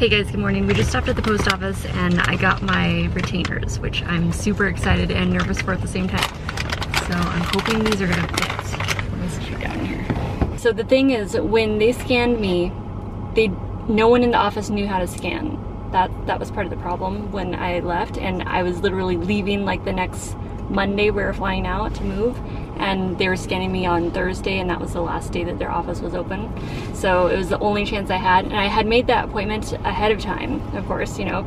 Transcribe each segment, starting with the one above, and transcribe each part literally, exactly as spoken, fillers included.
Hey guys, good morning. We just stopped at the post office and I got my retainers, which I'm super excited and nervous for at the same time. So I'm hoping these are gonna fit. Let me sit you down here. So the thing is, when they scanned me, they no one in the office knew how to scan. That, that was part of the problem when I left, and I was literally leaving like the next Monday. We were flying out to move, and they were scanning me on Thursday, and that was the last day that their office was open. So it was the only chance I had, and I had made that appointment ahead of time, of course, you know,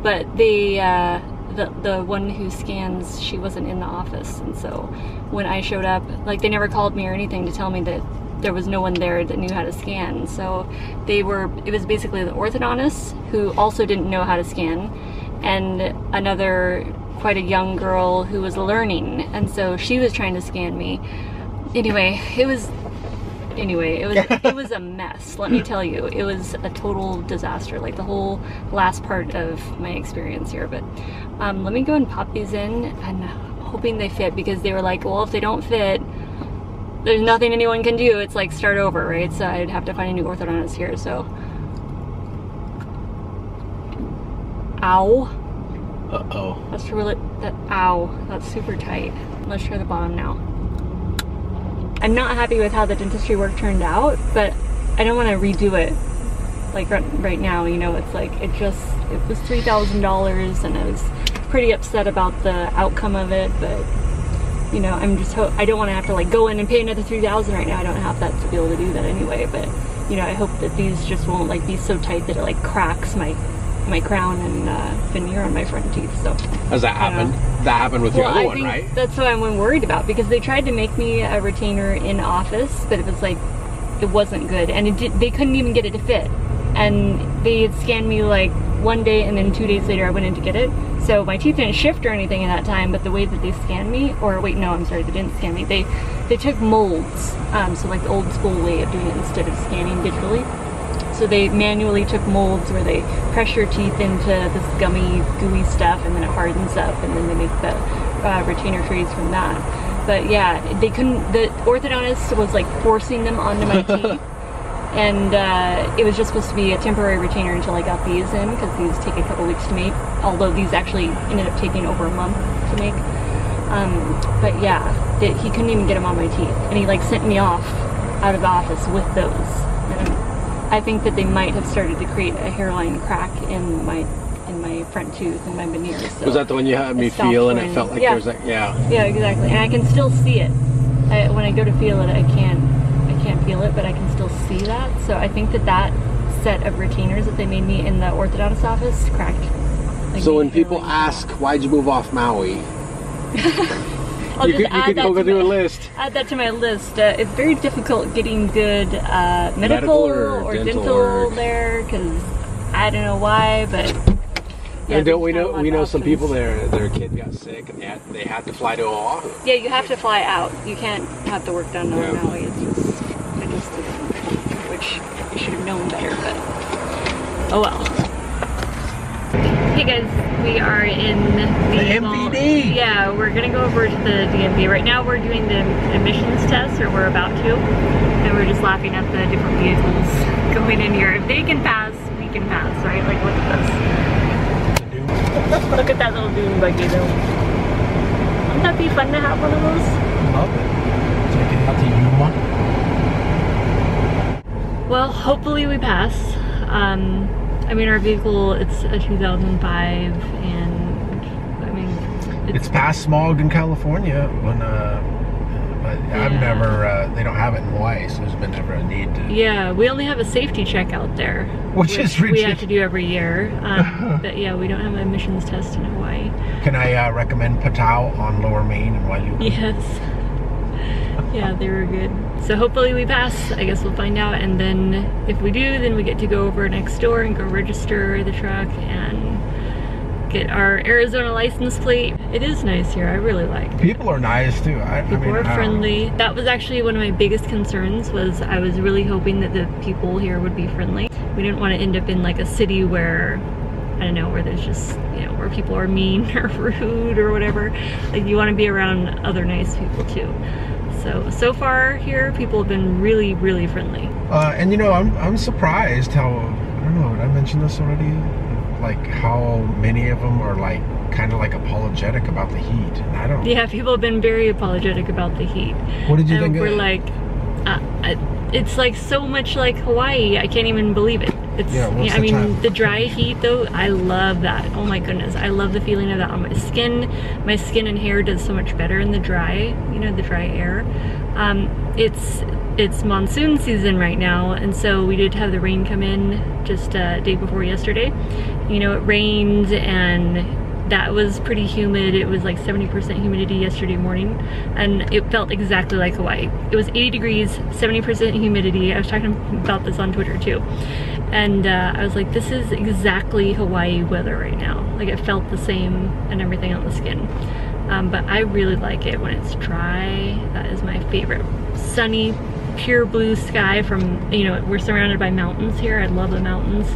but they, uh, the, the one who scans, she wasn't in the office. And so when I showed up, like, they never called me or anything to tell me that there was no one there that knew how to scan. So they were, it was basically the orthodontist who also didn't know how to scan, and another quite a young girl who was learning, and so she was trying to scan me. Anyway, it was anyway it was it was a mess, let me tell you. It was a total disaster, like the whole last part of my experience here. But um, let me go and pop these in, and I'm hoping they fit, because they were like, well, if they don't fit, there's nothing anyone can do. It's like start over, right? So I'd have to find a new orthodontist here. So ow. Uh-oh. That's really, that, ow, that's super tight. Let's try the bottom now. I'm not happy with how the dentistry work turned out, but I don't want to redo it. Like right, right now, you know, it's like, it just, it was three thousand dollars, and I was pretty upset about the outcome of it, but you know, I'm just, ho I don't want to have to like go in and pay another three thousand dollars right now. I don't have that to be able to do that anyway, but you know, I hope that these just won't like be so tight that it like cracks my my crown and uh, veneer on my front teeth. So has that happened? That happened with your other one, right? That's what I'm worried about, because they tried to make me a retainer in office, but it was like, it wasn't good, and it did, they couldn't even get it to fit, and they had scanned me like one day, and then two days later I went in to get it. So my teeth didn't shift or anything in that time, but the way that they scanned me, or wait, no, I'm sorry, they didn't scan me. They they took molds, um, so like the old school way of doing it instead of scanning digitally. So they manually took molds where they press your teeth into this gummy, gooey stuff, and then it hardens up, and then they make the uh, retainer trays from that. But yeah, they couldn't, the orthodontist was like forcing them onto my teeth, and uh, it was just supposed to be a temporary retainer until I got these in, because these take a couple weeks to make, although these actually ended up taking over a month to make. Um, but yeah, they, he couldn't even get them on my teeth, and he like sent me off out of the office with those. I think that they might have started to create a hairline crack in my in my front tooth and my veneer. So was that the one you had me feel, and it felt like yeah. there was like yeah. Yeah, exactly. And I can still see it. I, when I go to feel it, I can't I can't feel it, but I can still see that. So I think that that set of retainers that they made me in the orthodontist office cracked. Like so when people like, ask, why'd you move off Maui? I'll you could, you could go through a list. Add that to my list. Uh, it's very difficult getting good uh, medical, medical or, or dental, dental or... there, because I don't know why, but yeah, and don't we know we know options. Some people there, their kid got sick and they had, they had to fly to Oahu. Yeah, you have to fly out. You can't have the work done on yeah. Maui. It's just, I just which I should have known better, but oh well. Hey guys, we are in the, the M V D. Yeah, we're gonna go over to the D M V. Right now we're doing the emissions test, or we're about to, and we're just laughing at the different vehicles going in here. If they can pass, we can pass, right? Like, look at this. Look at that little dune buggy though. Wouldn't that be fun to have one of those? I love it. Check it out, the new one. Well, hopefully we pass. Um, I mean, our vehicle, it's a two thousand five, and I mean, it's, it's past smog in California. When uh, but yeah. I've never, uh, they don't have it in Hawaii, so there's been never a need to. Yeah, we only have a safety check out there, which, which is ridiculous. We have to do every year. Um, but yeah, we don't have an emissions test in Hawaii. Can I uh, recommend Patau on Lower Main and Wailuku? Yes. Yeah, they were good. So hopefully we pass. I guess we'll find out, and then if we do, then we get to go over next door and go register the truck and get our Arizona license plate. It is nice here. I really like it. People are nice too. I, people I mean, are friendly. I that was actually one of my biggest concerns, was I was really hoping that the people here would be friendly. We didn't want to end up in like a city where, I don't know, where there's just, you know, where people are mean or rude or whatever. Like, you want to be around other nice people too. So, so far here, people have been really, really friendly. Uh, and you know, I'm, I'm surprised how, I don't know, know, did I mention this already? Like how many of them are like kind of like apologetic about the heat. And I don't. Yeah, people have been very apologetic about the heat. What did you and think? We're of? like, uh, uh, it's like so much like Hawaii. I can't even believe it. It's, yeah, what's yeah the I mean, time? The dry heat though, I love that. Oh my goodness, I love the feeling of that on my skin. My skin and hair does so much better in the dry. You know, the dry air. Um, it's. It's monsoon season right now, and so we did have the rain come in just uh, day before yesterday. You know, it rained and that was pretty humid. It was like seventy percent humidity yesterday morning, and it felt exactly like Hawaii. It was eighty degrees, seventy percent humidity. I was talking about this on Twitter too, and uh, I was like, this is exactly Hawaii weather right now. Like, it felt the same and everything on the skin. Um, but I really like it when it's dry. That is my favorite. Sunny, pure blue sky from, you know, we're surrounded by mountains here. I love the mountains,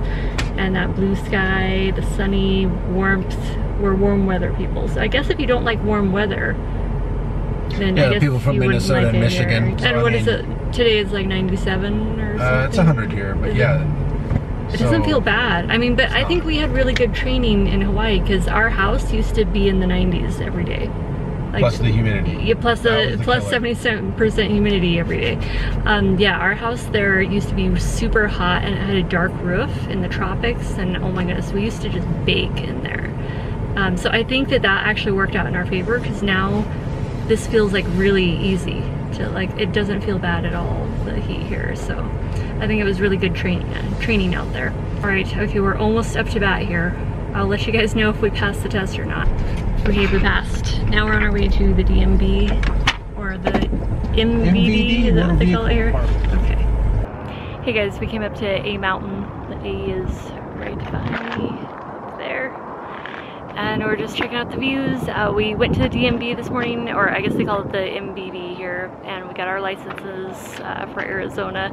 and that blue sky, the sunny warmth. We're warm weather people. So I guess if you don't like warm weather, then yeah, I guess people from Minnesota and Michigan. And what is it? Today is like ninety-seven or something. Uh, it's a hundred here, but yeah. It doesn't feel bad. I mean, but I think we had really good training in Hawaii because our house used to be in the nineties every day. Like, plus the humidity. Yeah, plus the, the plus seventy-seven percent humidity every day. Um, yeah, our house there used to be super hot, and it had a dark roof in the tropics, and oh my goodness, we used to just bake in there. Um, so I think that that actually worked out in our favor because now this feels like really easy to like. It doesn't feel bad at all, the heat here. So I think it was really good training training out there. All right, okay, we're almost up to bat here. I'll let you guys know if we passed the test or not. Okay, we passed. Now we're on our way to the D M V, or the M V D, is that what they call it here? Okay. Hey guys, we came up to A Mountain. The A is right by me, up there. And we're just checking out the views. Uh, we went to the D M V this morning, or I guess they call it the M V D here, and we got our licenses uh, for Arizona.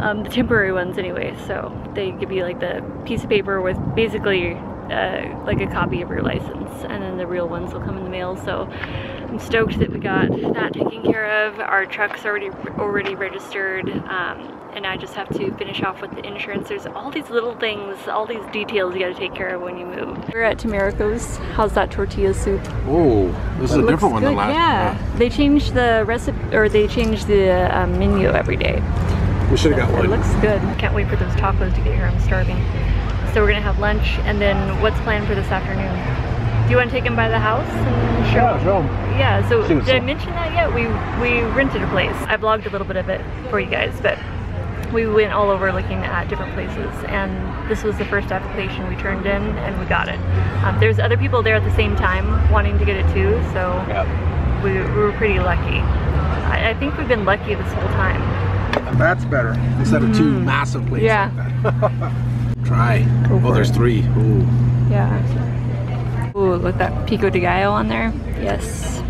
Um, the temporary ones anyway, so they give you like the piece of paper with basically Uh, like a copy of your license, and then the real ones will come in the mail. So I'm stoked that we got that taken care of. Our truck's already already registered, um, and I just have to finish off with the insurance. There's all these little things, all these details you got to take care of when you move. We're at Tamerico's. How's that tortilla soup? Oh, this is a different one than last. Yeah, they changed the recipe, or they changed the uh, menu every day. We should have got one. It looks good. Can't wait for those tacos to get here. I'm starving. So we're gonna have lunch, and then what's planned for this afternoon? Do you want to take him by the house and show him? Yeah, show him. Yeah, so did I mention that yet? We, we rented a place. I vlogged a little bit of it for you guys, but we went all over looking at different places, and this was the first application we turned in, and we got it. Um, there's other people there at the same time wanting to get it too, so yep. we, we were pretty lucky. I, I think we've been lucky this whole time. That's better, instead of two mm. massive places yeah. like that. Try. Go oh, there's it. three. Ooh. Yeah. Ooh, look at that pico de gallo on there. Yes.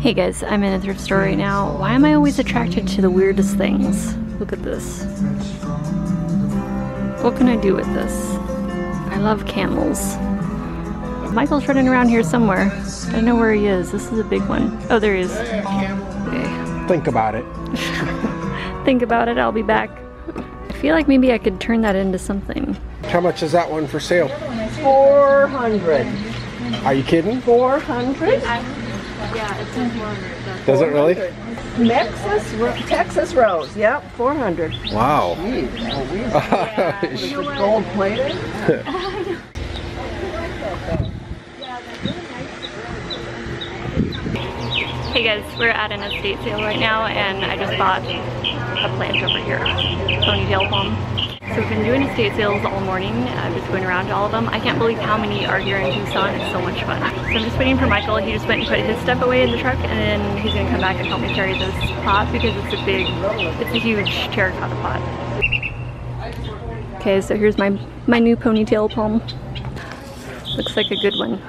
Hey guys, I'm in a thrift store right now. Why am I always attracted to the weirdest things? Look at this. What can I do with this? I love camels. Michael's running around here somewhere. I don't know where he is. This is a big one. Oh, there he is. Okay. Think about it. Think about it. I'll be back. I feel like maybe I could turn that into something. How much is that one for sale? four hundred. Are you kidding? four hundred? Yeah, it's in four hundred. Does it really? Texas, Texas Rose, yep, four hundred. Wow. Jeez. Is she gold plated? Hey guys, we're at an estate sale right now, and I just bought a plant over here, ponytail palm. So we've been doing estate sales all morning. I'm just going around to all of them. I can't believe how many are here in Tucson. It's so much fun. So I'm just waiting for Michael. He just went and put his stuff away in the truck, and then he's gonna come back and help me carry this pot because it's a big, it's a huge terracotta pot. Okay, so here's my my new ponytail palm. Looks like a good one.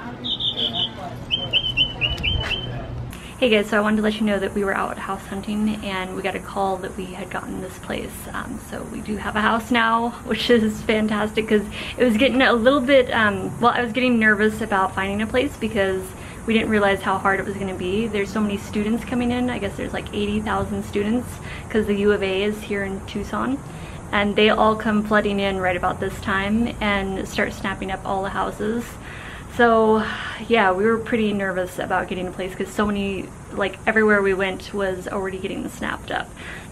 Hey guys, so I wanted to let you know that we were out house hunting, and we got a call that we had gotten this place. Um, so we do have a house now, which is fantastic because it was getting a little bit, um, well, I was getting nervous about finding a place because we didn't realize how hard it was going to be. There's so many students coming in. I guess there's like eighty thousand students because the U of A is here in Tucson. and they all come flooding in right about this time and start snapping up all the houses. So yeah, we were pretty nervous about getting a place because so many, like everywhere we went was already getting snapped up.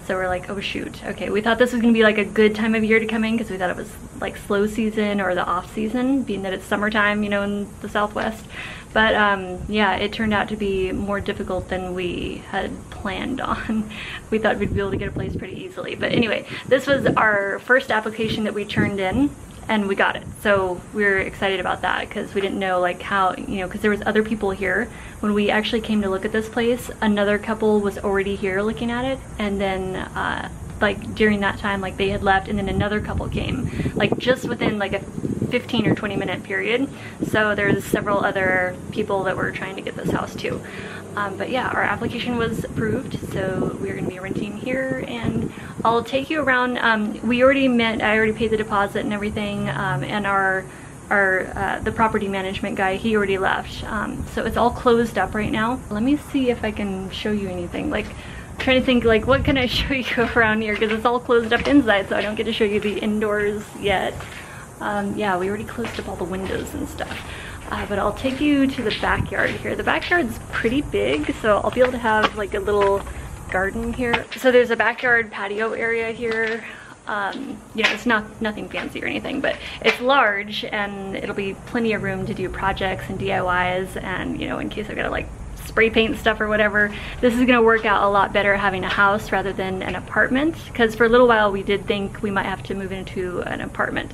So we're like, oh shoot, okay. We thought this was gonna be like a good time of year to come in because we thought it was like slow season or the off season, being that it's summertime, you know, in the Southwest. But um, yeah, it turned out to be more difficult than we had planned on. We thought we'd be able to get a place pretty easily. But anyway, this was our first application that we turned in and we got it. So we were excited about that because we didn't know like how, you know, because there was other people here. When we actually came to look at this place, another couple was already here looking at it. And then uh, like during that time, like they had left and then another couple came, like just within like a fifteen or twenty minute period. So there's several other people that were trying to get this house too. Um, but yeah, our application was approved. So we're gonna be renting here and I'll take you around. Um, we already met, I already paid the deposit and everything, um, and our, our uh, the property management guy, he already left. Um, so it's all closed up right now. Let me see if I can show you anything. Like, I'm trying to think like, what can I show you around here? Cause it's all closed up inside, so I don't get to show you the indoors yet. Um, yeah, we already closed up all the windows and stuff. Uh, but I'll take you to the backyard here. The backyard's pretty big, so I'll be able to have like a little garden here. So there's a backyard patio area here. Um, you know, it's not nothing fancy or anything, but it's large and it'll be plenty of room to do projects and D I Ys and, you know, in case I've got to like spray paint stuff or whatever. This is going to work out a lot better having a house rather than an apartment, because for a little while we did think we might have to move into an apartment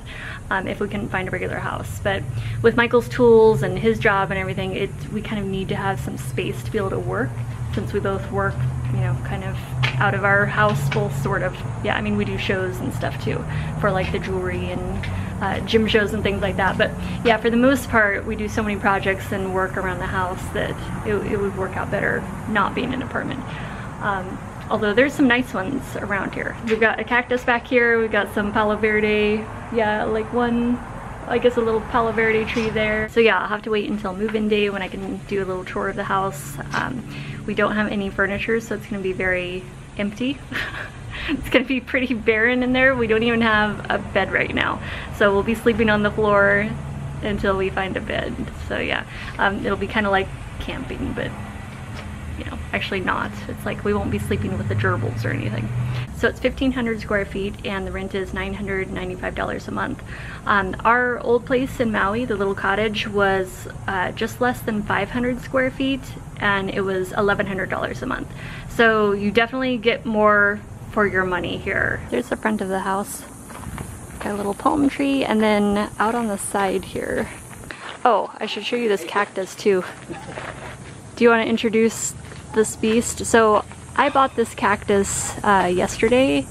um, if we couldn't find a regular house. But with Michael's tools and his job and everything, it we kind of need to have some space to be able to work, since we both work, you know, kind of out of our house full sort of. Yeah, I mean we do shows and stuff too for like the jewelry and Uh, gym shows and things like that, but yeah, for the most part we do so many projects and work around the house that it, it would work out better not being an apartment. Um, although there's some nice ones around here. We've got a cactus back here, we've got some Palo Verde, yeah, like one, I guess a little Palo Verde tree there. So yeah, I'll have to wait until move-in day when I can do a little tour of the house. Um, we don't have any furniture, so it's gonna be very empty. It's gonna be pretty barren in there. We don't even have a bed right now. So we'll be sleeping on the floor until we find a bed. So yeah, um, it'll be kind of like camping, but you know, actually not. It's like we won't be sleeping with the gerbils or anything. So it's fifteen hundred square feet and the rent is nine hundred ninety-five dollars a month. Um, our old place in Maui, the little cottage, was uh, just less than five hundred square feet and it was eleven hundred dollars a month. So you definitely get more for your money here. There's the front of the house. Got a little palm tree and then out on the side here. Oh, I should show you this cactus too. Do you want to introduce this beast? So I bought this cactus uh, yesterday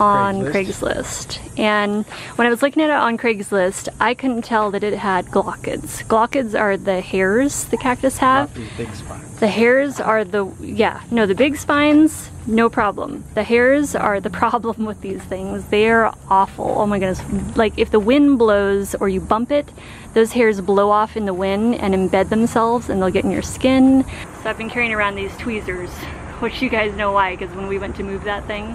on Craigslist. Craigslist. And when I was looking at it on Craigslist, I couldn't tell that it had glochids. Glochids are the hairs the cactus have. Not the big spines. The hairs are the, yeah, no, the big spines, no problem. The hairs are the problem with these things. They are awful. Oh my goodness. Like if the wind blows or you bump it, those hairs blow off in the wind and embed themselves and they'll get in your skin. So I've been carrying around these tweezers, which you guys know why, because when we went to move that thing,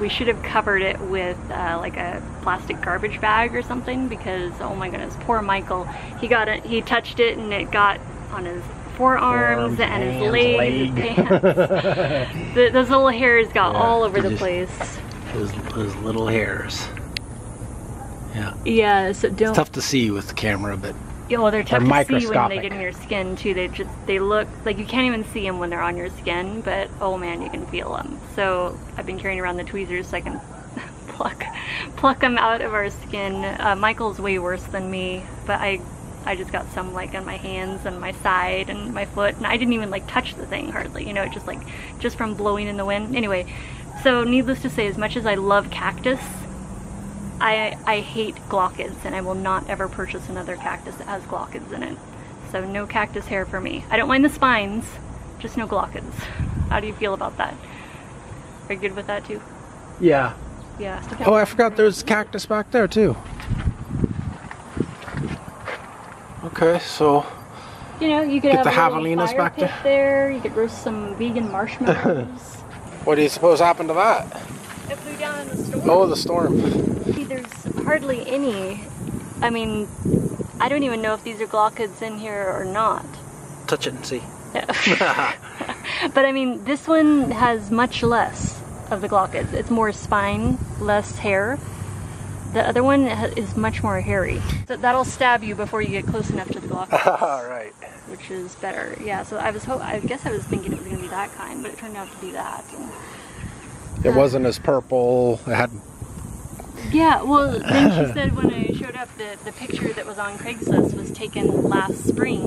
we should have covered it with uh, like a plastic garbage bag or something, because oh my goodness, poor Michael. He got it, he touched it and it got on his forearms, forearms and hands, his legs, leg. His pants. the, those little hairs got yeah, all over the just, place. Those, those little hairs. Yeah. Yeah, so don't. It's tough to see with the camera, but. Yeah, well, they're tough they're to see when they get in your skin too. They just, they look, like you can't even see them when they're on your skin, but oh man, you can feel them. So I've been carrying around the tweezers so I can pluck, pluck them out of our skin. Uh, Michael's way worse than me, but I, I just got some like on my hands and my side and my foot, and I didn't even like touch the thing hardly, you know, it just like, just from blowing in the wind. Anyway, so needless to say, as much as I love cactus, I, I hate glochids and I will not ever purchase another cactus that has glochids in it. So no cactus hair for me. I don't mind the spines, just no glochids. How do you feel about that? Are you good with that too? Yeah. Yeah. Oh, I forgot there's cactus back there too. Okay, so you know, you could get have the javelinas back there. there. You could roast some vegan marshmallows. What do you suppose happened to that? It flew down in the storm. Oh, the storm. There's hardly any. I mean, I don't even know if these are glaucids in here or not. Touch it and see. Yeah. But I mean, this one has much less of the glaucids. It's more spine, less hair. The other one is much more hairy. So that'll stab you before you get close enough to the glaucids. All right. Which is better. Yeah, so I was ho I guess I was thinking it was going to be that kind, but it turned out to be that. And, uh, it wasn't as purple. It had... Yeah, well, then she said when I showed up that the picture that was on Craigslist was taken last spring.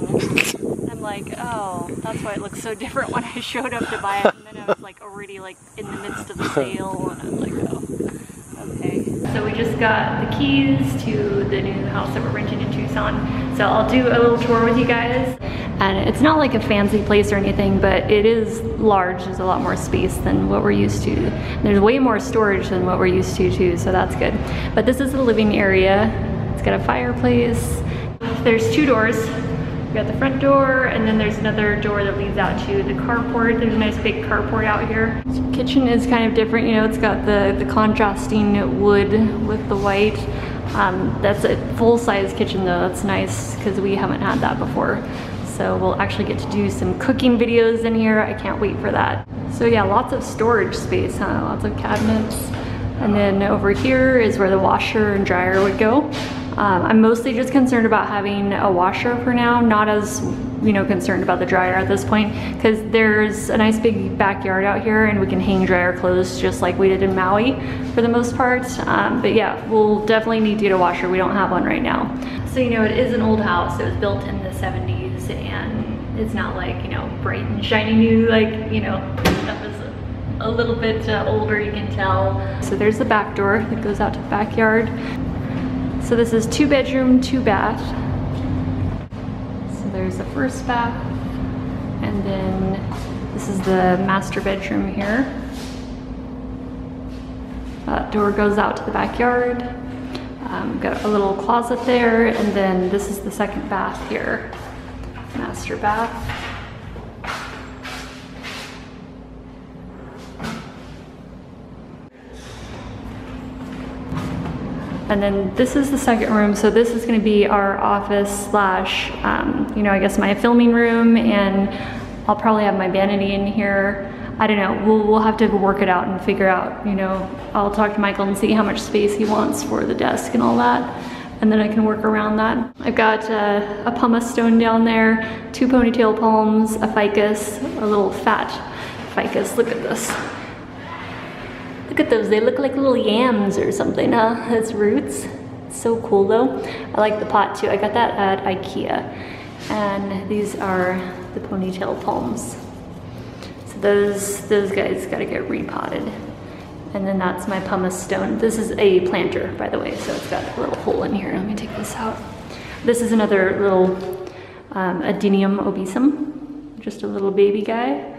I'm like, oh, that's why it looks so different when I showed up to buy it. And then I was like already like in the midst of the sale, and I was like, oh, okay. So we just got the keys to the new house that we're renting in Tucson. So I'll do a little tour with you guys. And it's not like a fancy place or anything, but it is large. There's a lot more space than what we're used to. There's way more storage than what we're used to too, so that's good. But this is the living area. It's got a fireplace. There's two doors. We got the front door, and then there's another door that leads out to the carport. There's a nice big carport out here. The kitchen is kind of different. You know, it's got the, the contrasting wood with the white. Um, that's a full-size kitchen though. That's nice because we haven't had that before. So we'll actually get to do some cooking videos in here. I can't wait for that. So yeah, lots of storage space, huh? Lots of cabinets. And then over here is where the washer and dryer would go. Um, I'm mostly just concerned about having a washer for now, not as, you know, concerned about the dryer at this point, because there's a nice big backyard out here and we can hang dry our clothes just like we did in Maui for the most part. Um, but yeah, we'll definitely need to get a washer. We don't have one right now. So, you know, it is an old house. It was built in the seventies. And it's not like, you know, bright and shiny new, like, you know, stuff is a little bit uh, older, you can tell. So there's the back door that goes out to the backyard. So this is two bedroom, two bath. So there's the first bath. And then this is the master bedroom here. That door goes out to the backyard. Um, got a little closet there. And then this is the second bath here. Master bath. And then this is the second room. So this is going to be our office slash, um, you know, I guess my filming room, and I'll probably have my vanity in here. I don't know. We'll, we'll have to work it out and figure out, you know, I'll talk to Michael and see how much space he wants for the desk and all that. And then I can work around that. I've got uh, a pumice stone down there, two ponytail palms, a ficus, a little fat ficus. Look at this. Look at those, they look like little yams or something, huh? That's roots. So cool though. I like the pot too. I got that at IKEA. And these are the ponytail palms. So those, those guys gotta get repotted. And then that's my pumice stone. This is a planter, by the way, so it's got a little hole in here. Let me take this out. This is another little um, adenium obesum, just a little baby guy.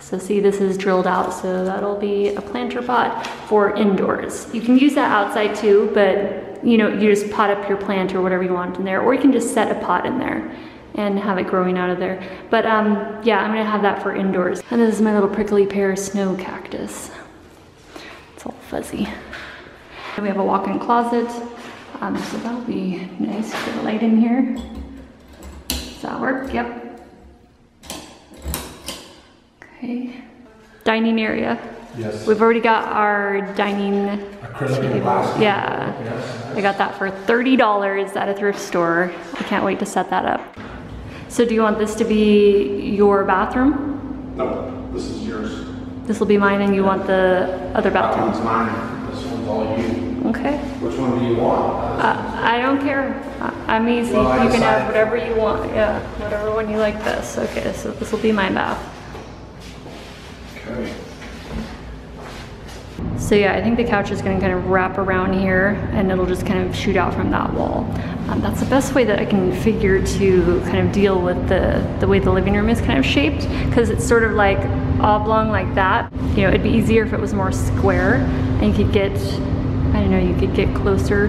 So see, this is drilled out, so that'll be a planter pot for indoors. You can use that outside too, but you know, you just pot up your plant or whatever you want in there, or you can just set a pot in there and have it growing out of there. But um, yeah, I'm gonna have that for indoors. And this is my little prickly pear snow cactus. All fuzzy. We have a walk-in closet, um, so that'll be nice for the light in here. Does that work? Yep. Okay. Dining area. Yes. We've already got our dining table. Yeah. Yes. I got that for thirty dollars at a thrift store. I can't wait to set that up. So do you want this to be your bathroom? No, this is yours. This will be mine, and you want the other bathroom? That one's mine. This one's all you. Okay. Which one do you want? Uh, I don't care. I'm easy. Well, you can have whatever you want. Yeah, whatever one you like best. Okay, so this will be my bath. Okay. So yeah, I think the couch is going to kind of wrap around here, and it'll just kind of shoot out from that wall. Um, that's the best way that I can figure to kind of deal with the, the way the living room is kind of shaped, because it's sort of like oblong like that. You know, it'd be easier if it was more square and you could get, I don't know, you could get closer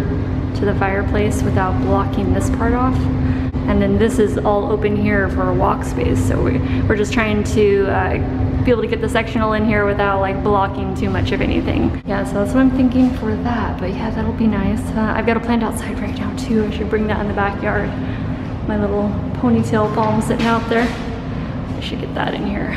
to the fireplace without blocking this part off. And then this is all open here for a walk space. So we, we're just trying to uh, be able to get the sectional in here without like blocking too much of anything. Yeah, so that's what I'm thinking for that, but yeah, that'll be nice. Uh, I've got it planned outside right now too. I should bring that in the backyard. My little ponytail palm sitting out there. I should get that in here.